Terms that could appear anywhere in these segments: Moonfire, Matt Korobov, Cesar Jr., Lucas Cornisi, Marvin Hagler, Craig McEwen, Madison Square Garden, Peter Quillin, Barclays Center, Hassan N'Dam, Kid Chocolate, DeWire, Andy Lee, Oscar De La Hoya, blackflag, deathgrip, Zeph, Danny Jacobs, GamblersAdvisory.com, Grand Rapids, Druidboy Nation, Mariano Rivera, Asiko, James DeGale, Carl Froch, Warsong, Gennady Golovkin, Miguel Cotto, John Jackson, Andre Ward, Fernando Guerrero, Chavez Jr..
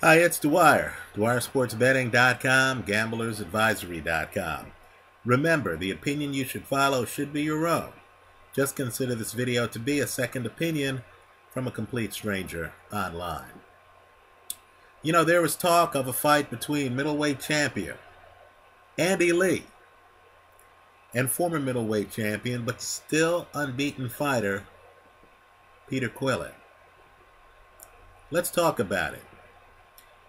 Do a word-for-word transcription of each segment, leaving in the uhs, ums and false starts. Hi, it's DeWire, DeWire Sports Betting dot com, Gamblers Advisory dot com. Remember, the opinion you should follow should be your own. Just consider this video to be a second opinion from a complete stranger online. You know, there was talk of a fight between middleweight champion Andy Lee and former middleweight champion, but still unbeaten fighter, Peter Quillin. Let's talk about it.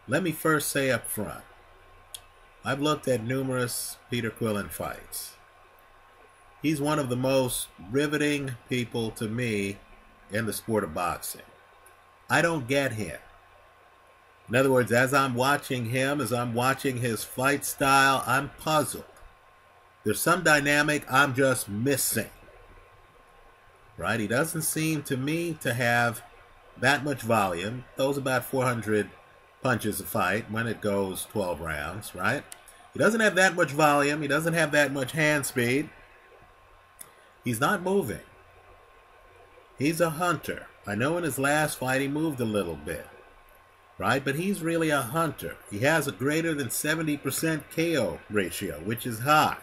Let me first say up front, I've looked at numerous Peter Quillin fights. He's one of the most riveting people to me in the sport of boxing. I don't get him. In other words, as I'm watching him, as I'm watching his fight style, I'm puzzled. There's some dynamic I'm just missing. Right? He doesn't seem to me to have that much volume. Throws about four hundred punches a fight when it goes twelve rounds, right? He doesn't have that much volume. He doesn't have that much hand speed. He's not moving. He's a hunter. I know in his last fight he moved a little bit, right? But he's really a hunter. He has a greater than seventy percent K O ratio, which is high,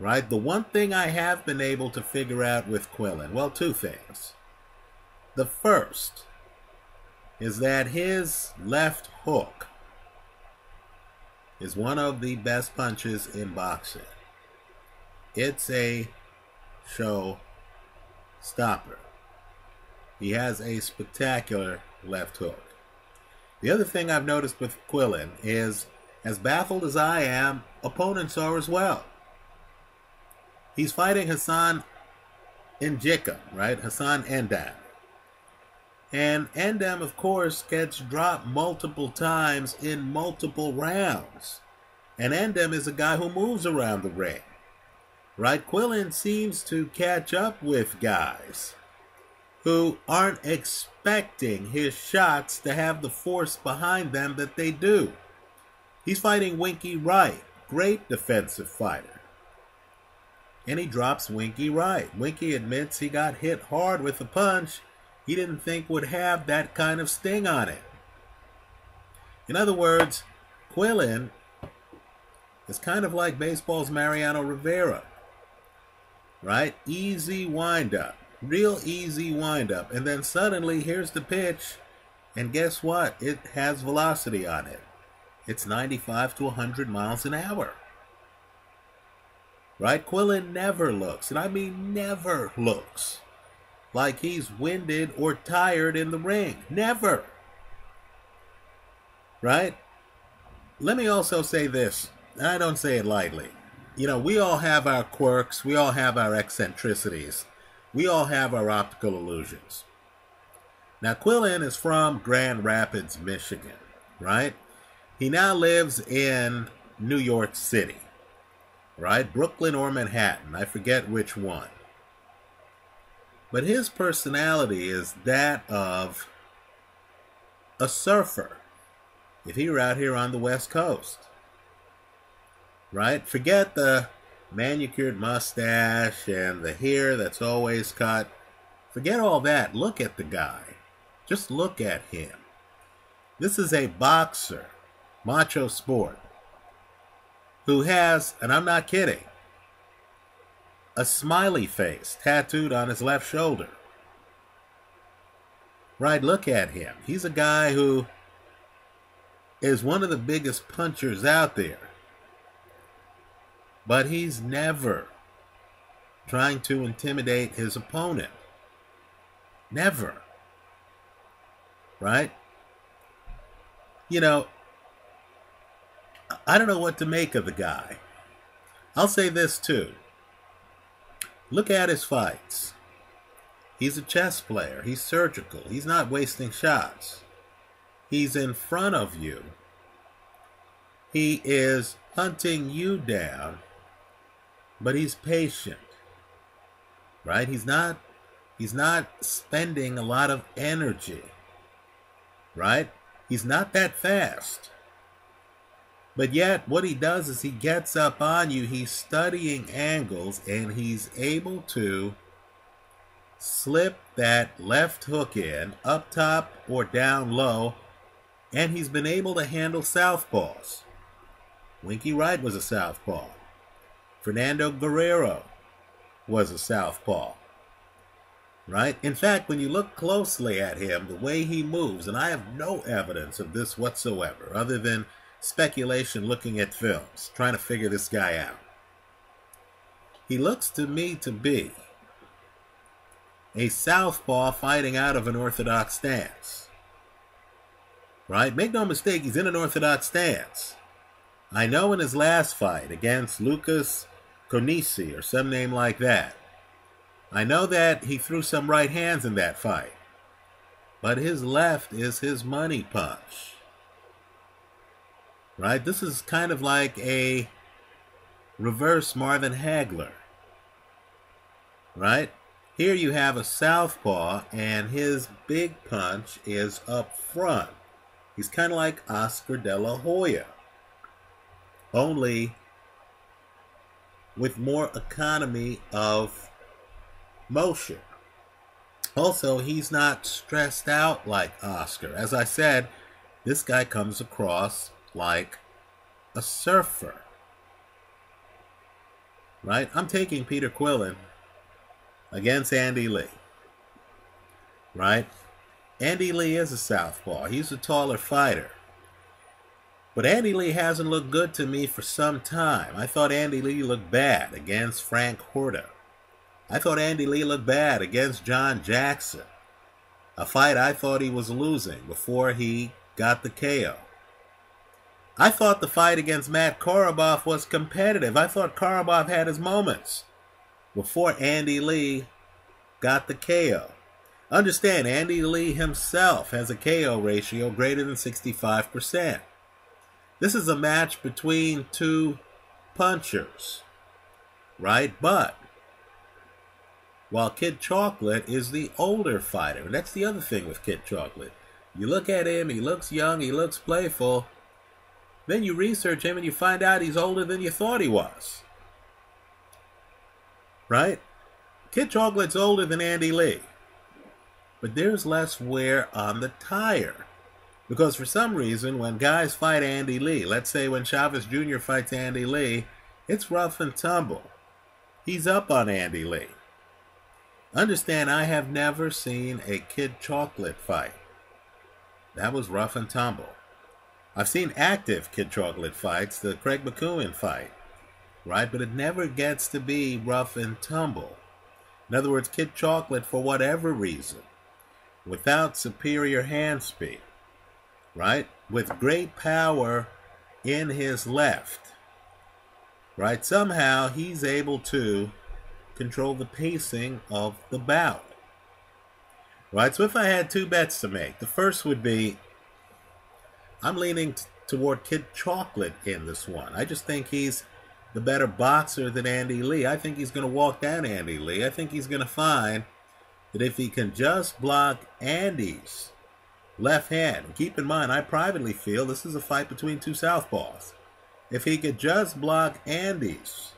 right? The one thing I have been able to figure out with Quillin, well, two things. The first is that his left hook is one of the best punches in boxing. It's a show stopper. He has a spectacular left hook. The other thing I've noticed with Quillin is, as baffled as I am, opponents are as well. He's fighting Hassan N'Dam, right? Hassan N'Dam. And N'Dam, of course, gets dropped multiple times in multiple rounds. And N'Dam is a guy who moves around the ring, right? Quillin seems to catch up with guys who aren't expecting his shots to have the force behind them that they do. He's fighting Winky Wright, great defensive fighter. And he drops Winky Wright. Winky admits he got hit hard with a punch he didn't think would have that kind of sting on it. In other words, Quillin is kind of like baseball's Mariano Rivera, right? Easy windup, real easy windup, and then suddenly here's the pitch, and guess what? It has velocity on it. It's ninety-five to one hundred miles an hour, right? Quillin never looks, and I mean never looks, like he's winded or tired in the ring. Never. Right? Let me also say this, and I don't say it lightly. You know, we all have our quirks. We all have our eccentricities. We all have our optical illusions. Now, Quillin is from Grand Rapids, Michigan, right? He now lives in New York City, right? Brooklyn or Manhattan. I forget which one. But his personality is that of a surfer, if he were out here on the West Coast, right? Forget the manicured mustache and the hair that's always cut. Forget all that. Look at the guy. Just look at him. This is a boxer, macho sport, who has, and I'm not kidding, a smiley face tattooed on his left shoulder. Right, look at him. He's a guy who is one of the biggest punchers out there. But he's never trying to intimidate his opponent. Never. Right? You know, I don't know what to make of the guy. I'll say this too. Look at his fights. He's a chess player. He's surgical. He's not wasting shots. He's in front of you. He is hunting you down, but he's patient, right? He's not, he's not spending a lot of energy, right? He's not that fast. But yet, what he does is he gets up on you, he's studying angles, and he's able to slip that left hook in, up top or down low, and he's been able to handle southpaws. Winky Wright was a southpaw. Fernando Guerrero was a southpaw. Right? In fact, when you look closely at him, the way he moves, and I have no evidence of this whatsoever, other than speculation looking at films, trying to figure this guy out. He looks to me to be a southpaw fighting out of an orthodox stance. Right? Make no mistake, he's in an orthodox stance. I know in his last fight against Lucas Cornisi or some name like that, I know that he threw some right hands in that fight. But his left is his money punch. Right? This is kind of like a reverse Marvin Hagler. Right? Here you have a southpaw, and his big punch is up front. He's kind of like Oscar De La Hoya, only with more economy of motion. Also, he's not stressed out like Oscar. As I said, this guy comes across like a surfer. Right? I'm taking Peter Quillin against Andy Lee. Right? Andy Lee is a southpaw. He's a taller fighter. But Andy Lee hasn't looked good to me for some time. I thought Andy Lee looked bad against Frank Horta. I thought Andy Lee looked bad against John Jackson, a fight I thought he was losing before he got the K O. I thought the fight against Matt Korobov was competitive. I thought Korobov had his moments before Andy Lee got the K O. Understand, Andy Lee himself has a K O ratio greater than sixty-five percent. This is a match between two punchers, right? But while Kid Chocolate is the older fighter, and that's the other thing with Kid Chocolate. You look at him, he looks young, he looks playful. Then you research him and you find out he's older than you thought he was. Right? Kid Chocolate's older than Andy Lee. But there's less wear on the tire. Because for some reason, when guys fight Andy Lee, let's say when Chavez Junior fights Andy Lee, it's rough and tumble. He's up on Andy Lee. Understand, I have never seen a Kid Chocolate fight that was rough and tumble. I've seen active Kid Chocolate fights, the Craig McEwen fight, right? But it never gets to be rough and tumble. In other words, Kid Chocolate, for whatever reason, without superior hand speed, right, with great power in his left, right, somehow he's able to control the pacing of the bout, right? So if I had two bets to make, the first would be I'm leaning toward Kid Chocolate in this one. I just think he's the better boxer than Andy Lee. I think he's going to walk down Andy Lee. I think he's going to find that if he can just block Andy's left hand. And keep in mind, I privately feel this is a fight between two southpaws. If he could just block Andy's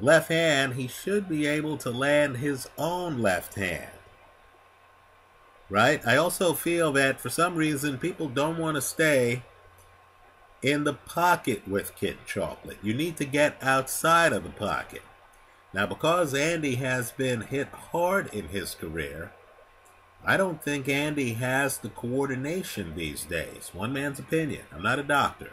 left hand, he should be able to land his own left hand. Right? I also feel that for some reason, people don't want to stay in the pocket with Kid Chocolate. You need to get outside of the pocket. Now, because Andy has been hit hard in his career, I don't think Andy has the coordination these days. One man's opinion. I'm not a doctor.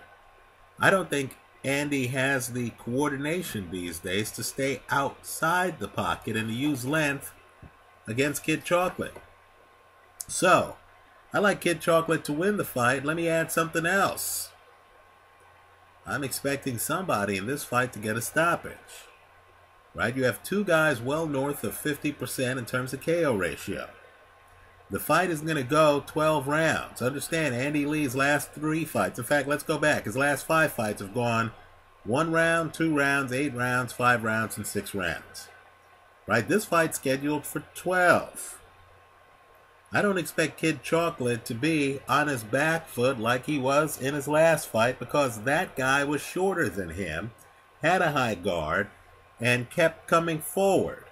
I don't think Andy has the coordination these days to stay outside the pocket and to use length against Kid Chocolate. So, I like Kid Chocolate to win the fight. Let me add something else. I'm expecting somebody in this fight to get a stoppage. Right? You have two guys well north of fifty percent in terms of K O ratio. The fight is going to go twelve rounds. Understand, Andy Lee's last three fights. In fact, let's go back. His last five fights have gone one round, two rounds, eight rounds, five rounds, and six rounds. Right? This fight's scheduled for twelve. I don't expect Kid Chocolate to be on his back foot like he was in his last fight because that guy was shorter than him, had a high guard, and kept coming forward.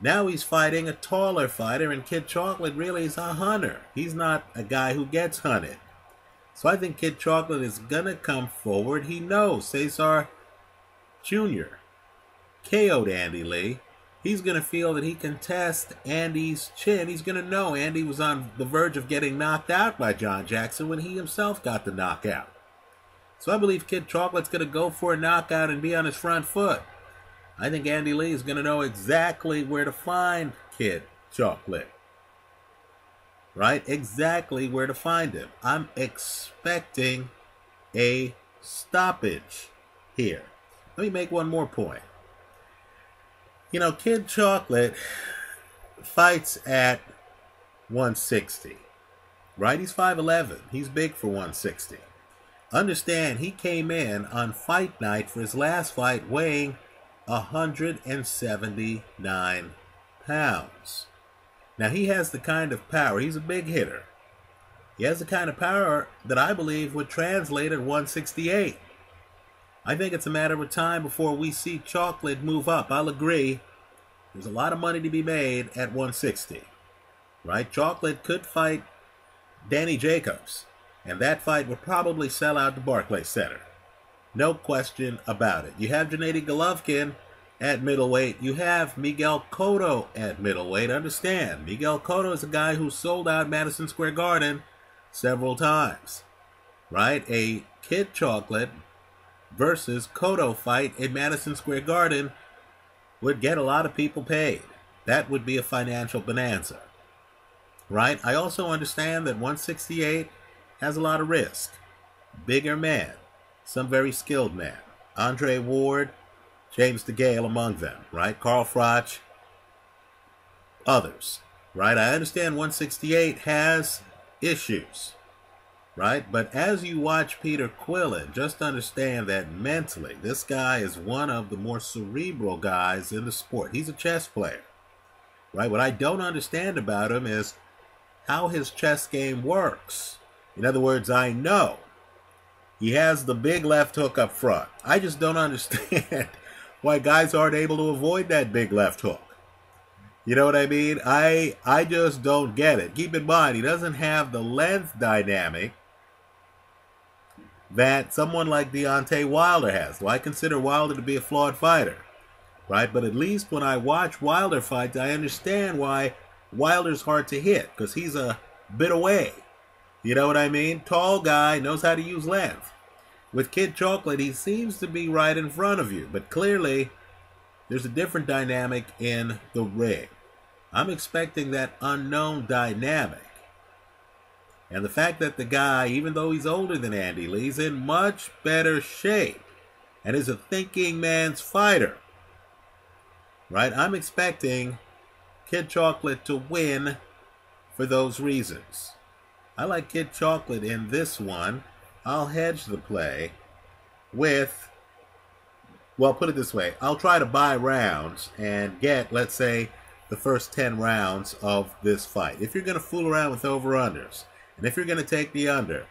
Now he's fighting a taller fighter, and Kid Chocolate really is a hunter. He's not a guy who gets hunted. So I think Kid Chocolate is going to come forward. He knows Cesar Junior K O'd Andy Lee. He's going to feel that he can test Andy's chin. He's going to know Andy was on the verge of getting knocked out by John Jackson when he himself got the knockout. So I believe Kid Chocolate's going to go for a knockout and be on his front foot. I think Andy Lee is going to know exactly where to find Kid Chocolate. Right? Exactly where to find him. I'm expecting a stoppage here. Let me make one more point. You know, Kid Chocolate fights at one sixty. Right? He's five eleven. He's big for one sixty. Understand, he came in on fight night for his last fight weighing one seventy-nine pounds. Now, he has the kind of power. He's a big hitter. He has the kind of power that I believe would translate at one sixty-eight. I think it's a matter of time before we see Chocolate move up. I'll agree. There's a lot of money to be made at one sixty. Right? Chocolate could fight Danny Jacobs, and that fight would probably sell out the Barclays Center. No question about it. You have Gennady Golovkin at middleweight. You have Miguel Cotto at middleweight. Understand, Miguel Cotto is a guy who sold out Madison Square Garden several times. Right? A Kid Chocolate versus Cotto fight in Madison Square Garden would get a lot of people paid. That would be a financial bonanza. Right? I also understand that one sixty-eight has a lot of risk. Bigger man. Some very skilled men. Andre Ward, James DeGale among them, right? Carl Froch, others, right? I understand one sixty-eight has issues, right? But as you watch Peter Quillin, just understand that mentally, this guy is one of the more cerebral guys in the sport. He's a chess player, right? What I don't understand about him is how his chess game works. In other words, I know he has the big left hook up front. I just don't understand why guys aren't able to avoid that big left hook. You know what I mean? I I just don't get it. Keep in mind, he doesn't have the length dynamic that someone like Deontay Wilder has. Well, I consider Wilder to be a flawed fighter, right? But at least when I watch Wilder fights, I understand why Wilder's hard to hit, because he's a bit away. You know what I mean? Tall guy, knows how to use length. With Kid Chocolate, he seems to be right in front of you. But clearly, there's a different dynamic in the ring. I'm expecting that unknown dynamic. And the fact that the guy, even though he's older than Andy Lee, he's in much better shape and is a thinking man's fighter. Right? I'm expecting Kid Chocolate to win for those reasons. I like Kid Chocolate in this one. I'll hedge the play with, well, put it this way. I'll try to buy rounds and get, let's say, the first ten rounds of this fight. If you're going to fool around with over-unders, and if you're going to take the under,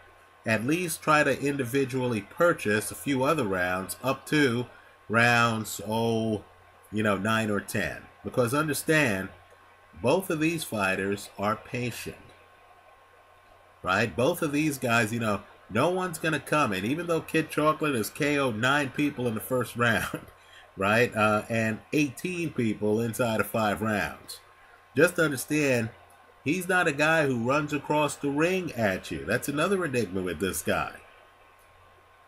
at least try to individually purchase a few other rounds up to rounds, oh, you know, nine or ten. Because understand, both of these fighters are patient. Right? Both of these guys, you know, no one's going to come in. Even though Kid Chocolate has K O'd nine people in the first round, right? Uh, and eighteen people inside of five rounds. Just understand, he's not a guy who runs across the ring at you. That's another enigma with this guy.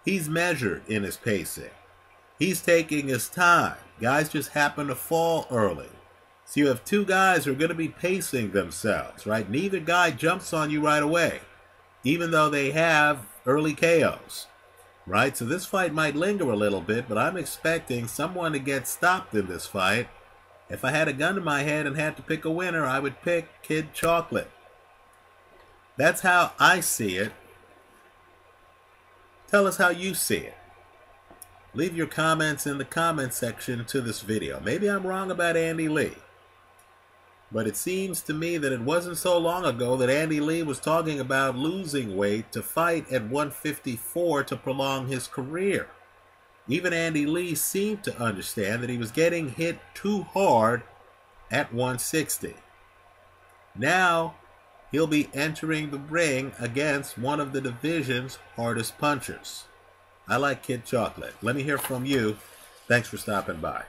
He's measured in his pacing. He's taking his time. Guys just happen to fall early. So you have two guys who are going to be pacing themselves, right? Neither guy jumps on you right away, even though they have early K Os, right? So this fight might linger a little bit, but I'm expecting someone to get stopped in this fight. If I had a gun to my head and had to pick a winner, I would pick Kid Chocolate. That's how I see it. Tell us how you see it. Leave your comments in the comment section to this video. Maybe I'm wrong about Andy Lee. But it seems to me that it wasn't so long ago that Andy Lee was talking about losing weight to fight at one fifty-four to prolong his career. Even Andy Lee seemed to understand that he was getting hit too hard at one sixty. Now, he'll be entering the ring against one of the division's hardest punchers. I like Kid Chocolate. Let me hear from you. Thanks for stopping by.